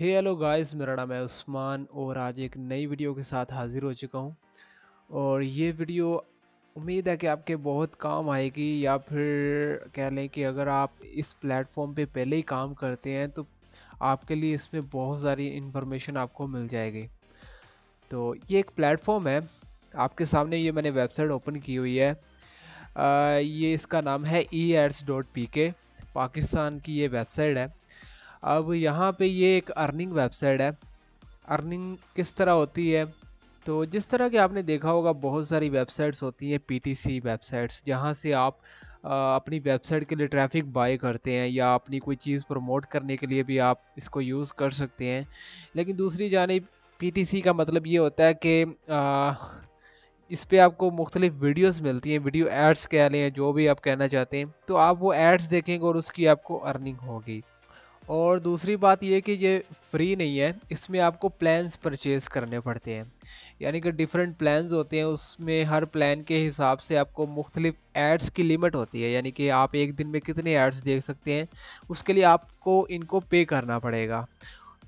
Hello guys, मेरा नाम है उस्मान और आज एक नई वीडियो के साथ हाज़िर हो चुका हूं। और ये वीडियो उम्मीद है कि आपके बहुत काम आएगी, या फिर कह लें कि अगर आप इस प्लेटफॉर्म पे पहले ही काम करते हैं तो आपके लिए इसमें बहुत सारी इन्फॉर्मेशन आपको मिल जाएगी। तो ये एक प्लेटफॉर्म है, आपके सामने ये मैंने वेबसाइट ओपन की हुई है। ये इसका नाम है eads.pk, पाकिस्तान की ये वेबसाइट है। अब यहाँ पे ये एक अर्निंग वेबसाइट है। अर्निंग किस तरह होती है, तो जिस तरह कि आपने देखा होगा बहुत सारी वेबसाइट्स होती हैं, पीटीसी वेबसाइट्स, जहाँ से आप अपनी वेबसाइट के लिए ट्रैफिक बाय करते हैं या अपनी कोई चीज़ प्रमोट करने के लिए भी आप इसको यूज़ कर सकते हैं। लेकिन दूसरी जानिब पीटीसी का मतलब ये होता है कि इस पर आपको मुख्तलिफ वीडियोस मिलती हैं, वीडियो एड्स कह लें, जो भी आप कहना चाहते हैं। तो आप वो एड्स देखेंगे और उसकी आपको अर्निंग होगी। और दूसरी बात यह कि ये फ्री नहीं है, इसमें आपको प्लान्स परचेज़ करने पड़ते हैं, यानी कि डिफरेंट प्लान्स होते हैं। उसमें हर प्लान के हिसाब से आपको मुख्तलिफ एड्स की लिमिट होती है, यानी कि आप एक दिन में कितने एड्स देख सकते हैं, उसके लिए आपको इनको पे करना पड़ेगा।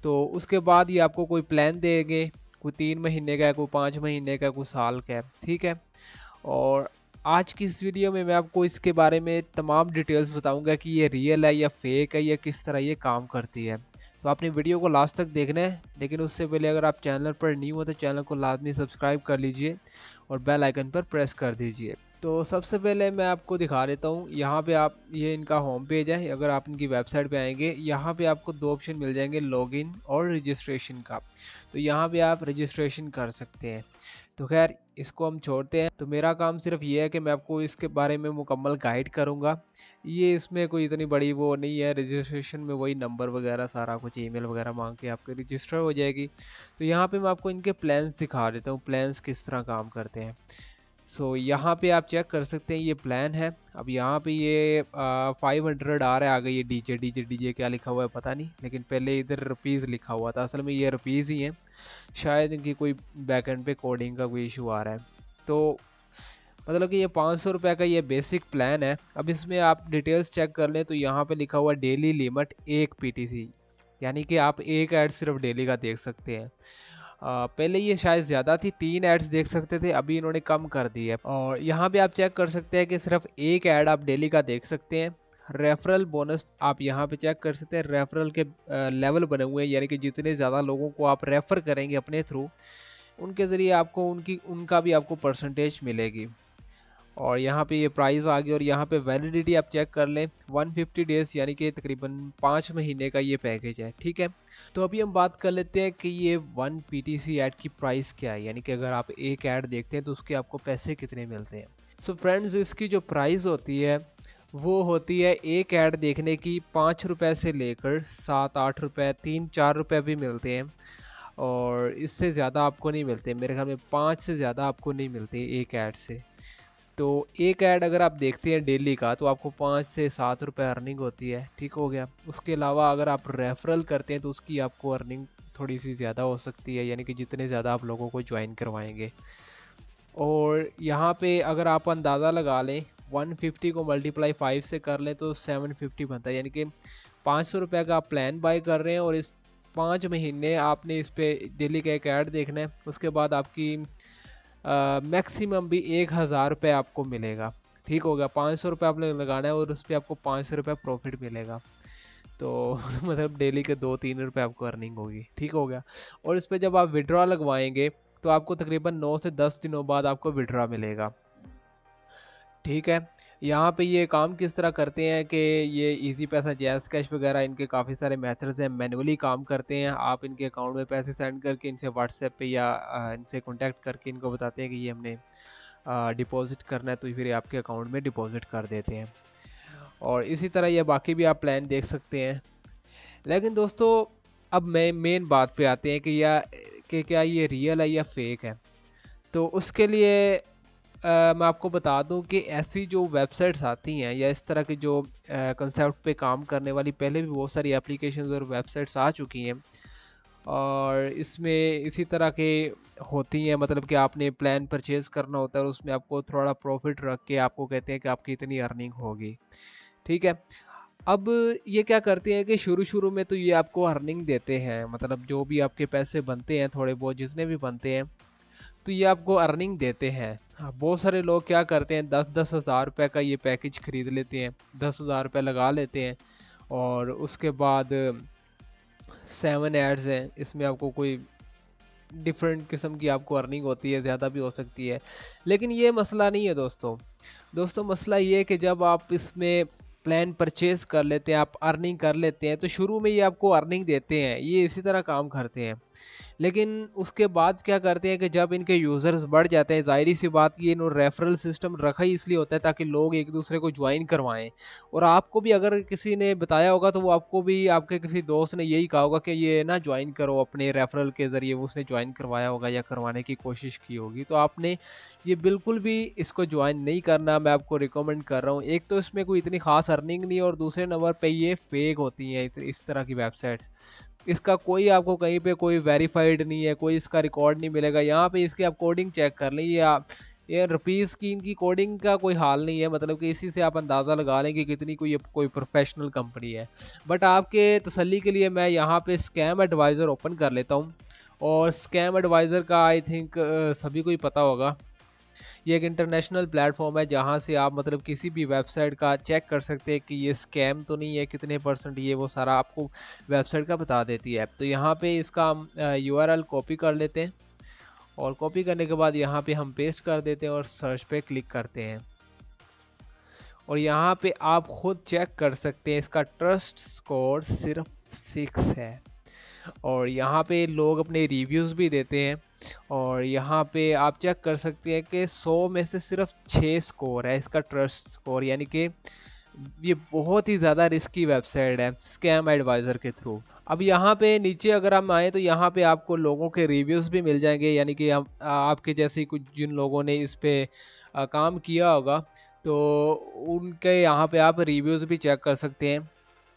तो उसके बाद ये आपको कोई प्लान देंगे, कोई 3 महीने का है, कोई 5 महीने का, कोई साल का है, ठीक है। और आज की इस वीडियो में मैं आपको इसके बारे में तमाम डिटेल्स बताऊंगा कि ये रियल है या फेक है या किस तरह ये काम करती है। तो आपने वीडियो को लास्ट तक देखना है, लेकिन उससे पहले अगर आप चैनल पर न्यू हो तो चैनल को लाजमी सब्सक्राइब कर लीजिए और बेल आइकन पर प्रेस कर दीजिए। तो सबसे पहले मैं आपको दिखा देता हूँ, यहाँ पर आप ये इनका होम पेज है। अगर आप इनकी वेबसाइट पर आएँगे, यहाँ पर आपको 2 ऑप्शन मिल जाएंगे, लॉगिन और रजिस्ट्रेशन का। तो यहाँ पर आप रजिस्ट्रेशन कर सकते हैं। तो खैर इसको हम छोड़ते हैं। तो मेरा काम सिर्फ ये है कि मैं आपको इसके बारे में मुकम्मल गाइड करूँगा। ये इसमें कोई इतनी बड़ी वो नहीं है, रजिस्ट्रेशन में वही नंबर वगैरह सारा कुछ ईमेल वगैरह मांग के आपके रजिस्टर हो जाएगी। तो यहाँ पे मैं आपको इनके प्लान्स दिखा देता हूँ, प्लान्स किस तरह काम करते हैं। सो यहाँ पे आप चेक कर सकते हैं, ये प्लान है। अब यहाँ पे ये 500 आ रहा है, आगे ये डीजे क्या लिखा हुआ है पता नहीं, लेकिन पहले इधर रुपीज़ लिखा हुआ था, असल में ये रुपीज़ ही हैं। शायद इनकी कोई बैकएंड पे कोडिंग का कोई इशू आ रहा है। तो मतलब कि ये 500 रुपये का ये बेसिक प्लान है। अब इसमें आप डिटेल्स चेक कर लें तो यहाँ पे लिखा हुआ डेली लिमिट 1 PTC, यानी कि आप एक ऐड सिर्फ डेली का देख सकते हैं। पहले ये शायद ज़्यादा थी, 3 एड्स देख सकते थे, अभी इन्होंने कम कर दी है। और यहाँ पे आप चेक कर सकते हैं कि सिर्फ एक ऐड आप डेली का देख सकते हैं। रेफरल बोनस आप यहाँ पे चेक कर सकते हैं, रेफरल के लेवल बने हुए हैं, यानी कि जितने ज़्यादा लोगों को आप रेफ़र करेंगे अपने थ्रू, उनके ज़रिए आपको उनका भी आपको परसेंटेज मिलेगी। और यहाँ पे ये प्राइस आ गई। और यहाँ पे वैलिडिटी आप चेक कर लें, 150 डेज़ यानी कि तकरीबन 5 महीने का ये पैकेज है, ठीक है। तो अभी हम बात कर लेते हैं कि ये 1 PTC ऐड की प्राइस क्या है, यानी कि अगर आप एक ऐड देखते हैं तो उसके आपको पैसे कितने मिलते हैं। सो फ्रेंड्स, इसकी जो प्राइस होती है वो होती है एक ऐड देखने की 5 रुपये से लेकर 7-8 रुपये, 3-4 रुपये भी मिलते हैं, और इससे ज़्यादा आपको नहीं मिलते। मेरे ख्याल में 5 से ज़्यादा आपको नहीं मिलते एक ऐड से। तो एक ऐड अगर आप देखते हैं डेली का तो आपको 5 से 7 रुपये अर्निंग होती है, ठीक हो गया। उसके अलावा अगर आप रेफरल करते हैं तो उसकी आपको अर्निंग थोड़ी सी ज़्यादा हो सकती है, यानी कि जितने ज़्यादा आप लोगों को ज्वाइन करवाएंगे। और यहाँ पे अगर आप अंदाज़ा लगा लें, 150 को मल्टीप्लाई 5 से कर लें तो 750 बनता है, यानी कि 500 रुपये का आप प्लान बाय कर रहे हैं और इस 5 महीने आपने इस पर डेली का एक ऐड देखना है। उसके बाद आपकी मैक्सिमम भी 1000 रुपये आपको मिलेगा, ठीक होगा। 500 रुपये आपने लगाना है और उस पर आपको 500 रुपये प्रॉफिट मिलेगा। तो मतलब डेली के 2-3 रुपये आपको अर्निंग होगी, ठीक होगा। और इस पर जब आप विड्रॉ लगवाएंगे तो आपको तकरीबन 9 से 10 दिनों बाद आपको विड्रॉ मिलेगा, ठीक है। यहाँ पे ये काम किस तरह करते हैं कि ये इजी पैसा, जैज़ कैश वगैरह, इनके काफ़ी सारे मेथड्स हैं, मैनुअली काम करते हैं। आप इनके अकाउंट में पैसे सेंड करके इनसे व्हाट्सएप पे या इनसे कॉन्टैक्ट करके इनको बताते हैं कि ये हमने डिपॉजिट करना है, तो फिर आपके अकाउंट में डिपॉजिट कर देते हैं। और इसी तरह ये बाकी भी आप प्लान देख सकते हैं। लेकिन दोस्तों, अब मेन बात पर आते हैं कि क्या ये रियल है या फेक है। तो उसके लिए मैं आपको बता दूं कि ऐसी जो वेबसाइट्स आती हैं या इस तरह के जो कंसेप्ट पे काम करने वाली पहले भी बहुत सारी एप्लीकेशंस और वेबसाइट्स आ चुकी हैं, और इसमें इसी तरह के होती हैं। मतलब कि आपने प्लान परचेज़ करना होता है और उसमें आपको थोड़ा प्रॉफिट रख के आपको कहते हैं कि आपकी इतनी अर्निंग होगी, ठीक है। अब ये क्या करते हैं कि शुरू शुरू में तो ये आपको अर्निंग देते हैं, मतलब जो भी आपके पैसे बनते हैं थोड़े बहुत जितने भी बनते हैं तो ये आपको अर्निंग देते हैं। बहुत सारे लोग क्या करते हैं 10-10 हज़ार रुपये का ये पैकेज ख़रीद लेते हैं, 10 हज़ार रुपये लगा लेते हैं और उसके बाद 7 एड्स हैं, इसमें आपको कोई डिफरेंट किस्म की आपको अर्निंग होती है, ज़्यादा भी हो सकती है। लेकिन ये मसला नहीं है दोस्तों मसला ये है कि जब आप इसमें प्लान परचेज़ कर लेते हैं, आप अर्निंग कर लेते हैं तो शुरू में ये आपको अर्निंग देते हैं, ये इसी तरह काम करते हैं। लेकिन उसके बाद क्या करते हैं कि जब इनके यूज़र्स बढ़ जाते हैं, जाहिर सी बात ये इन्होंने रेफरल सिस्टम रखा ही इसलिए होता है ताकि लोग एक दूसरे को ज्वाइन करवाएं। और आपको भी अगर किसी ने बताया होगा तो वो आपको भी आपके किसी दोस्त ने यही कहा होगा कि ये ना ज्वाइन करो, अपने रेफरल के ज़रिए उसने ज्वाइन करवाया होगा या करवाने की कोशिश की होगी। तो आपने ये बिल्कुल भी इसको ज्वाइन नहीं करना, मैं आपको रिकमेंड कर रहा हूँ। एक तो इसमें कोई इतनी ख़ास अर्निंग नहीं है और दूसरे नंबर पर ये फेक होती हैं इस तरह की वेबसाइट्स, इसका कोई आपको कहीं पे कोई वेरीफाइड नहीं है, कोई इसका रिकॉर्ड नहीं मिलेगा। यहाँ पे इसकी आप कोडिंग चेक कर लें, ये रुपीज़ की इनकी कोडिंग का कोई हाल नहीं है, मतलब कि इसी से आप अंदाज़ा लगा लें कि कितनी कोई प्रोफेशनल कंपनी है। बट आपके तसल्ली के लिए मैं यहाँ पे स्कैम एडवाइज़र ओपन कर लेता हूँ। और स्कैम एडवाइज़र का आई थिंक सभी को ही पता होगा, ये एक इंटरनेशनल प्लेटफॉर्म है जहाँ से आप मतलब किसी भी वेबसाइट का चेक कर सकते हैं कि ये स्कैम तो नहीं है, कितने % ये वो सारा आपको वेबसाइट का बता देती है। तो यहाँ पे इसका हम URL कॉपी कर लेते हैं और कॉपी करने के बाद यहाँ पे हम पेस्ट कर देते हैं और सर्च पे क्लिक करते हैं। और यहाँ पे आप खुद चेक कर सकते हैं, इसका ट्रस्ट स्कोर सिर्फ 6 है। और यहाँ पे लोग अपने रिव्यूज़ भी देते हैं और यहाँ पे आप चेक कर सकते हैं कि 100 में से सिर्फ 6 स्कोर है इसका ट्रस्ट स्कोर, यानी कि ये बहुत ही ज़्यादा रिस्की वेबसाइट है स्कैम एडवाइज़र के थ्रू। अब यहाँ पे नीचे अगर हम आएँ तो यहाँ पे आपको लोगों के रिव्यूज़ भी मिल जाएंगे, यानी कि आपके जैसे कुछ जिन लोगों ने इस पर काम किया होगा तो उनके यहाँ पे आप रिव्यूज़ भी चेक कर सकते हैं।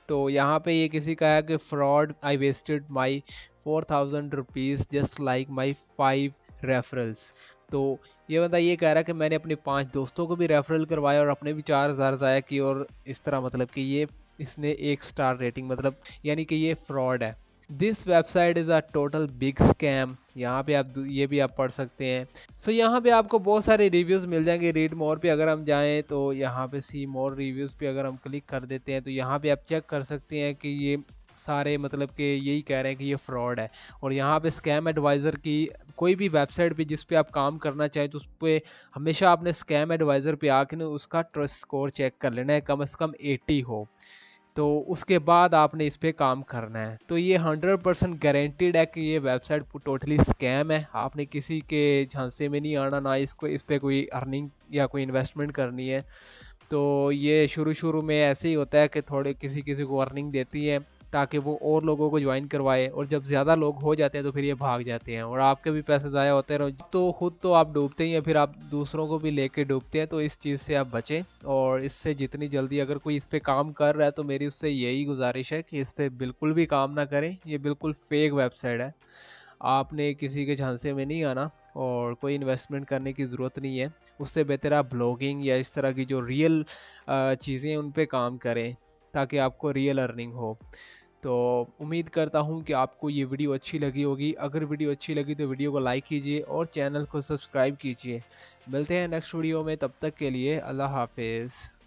तो यहाँ पे ये किसी का है कि fraud, I wasted my 4000 rupees just like my 5 referrals. तो ये बंदा ये कह रहा है कि मैंने अपने 5 दोस्तों को भी रेफरल करवाया और अपने भी 4000 ज़ाया की, और इस तरह मतलब कि ये इसने 1 स्टार रेटिंग, मतलब यानी कि ये फ्रॉड है। This website is a total big scam, यहाँ पे आप ये भी आप पढ़ सकते हैं। सो यहाँ पे आपको बहुत सारे रिव्यूज़ मिल जाएंगे। रीड मोर पे अगर हम जाएं तो यहाँ पे सी मोर रिव्यूज़ पे अगर हम क्लिक कर देते हैं तो यहाँ पे आप चेक कर सकते हैं कि ये सारे मतलब कि यही कह रहे हैं कि ये फ्रॉड है। और यहाँ पे स्कैम एडवाइज़र की कोई भी वेबसाइट पे जिस पे आप काम करना चाहें तो उस पर हमेशा आपने स्कैम एडवाइज़र पे आके ना उसका ट्रस्ट स्कोर चेक कर लेना है, कम से कम 80 हो, तो उसके बाद आपने इस पर काम करना है। तो ये 100% गारंटीड है कि ये वेबसाइट टोटली स्कैम है, आपने किसी के झांसे में नहीं आना, ना इसको इस पर कोई अर्निंग या कोई इन्वेस्टमेंट करनी है। तो ये शुरू में ऐसे ही होता है कि थोड़े किसी को अर्निंग देती है ताकि वो और लोगों को ज्वाइन करवाए, और जब ज़्यादा लोग हो जाते हैं तो फिर ये भाग जाते हैं और आपके भी पैसे ज़ाया होते हैं। तो खुद तो आप डूबते ही हैं, फिर आप दूसरों को भी लेके डूबते हैं। तो इस चीज़ से आप बचें, और इससे जितनी जल्दी अगर कोई इस पे काम कर रहा है तो मेरी उससे यही गुजारिश है कि इस पर बिल्कुल भी काम ना करें, ये बिल्कुल फेक वेबसाइट है, आपने किसी के झांसे में नहीं आना और कोई इन्वेस्टमेंट करने की ज़रूरत नहीं है। उससे बेहतर आप ब्लॉगिंग या इस तरह की जो रियल चीज़ें हैं उन पर काम करें ताकि आपको रियल अर्निंग हो। तो उम्मीद करता हूं कि आपको ये वीडियो अच्छी लगी होगी। अगर वीडियो अच्छी लगी तो वीडियो को लाइक कीजिए और चैनल को सब्सक्राइब कीजिए। मिलते हैं नेक्स्ट वीडियो में, तब तक के लिए अल्लाह हाफिज़।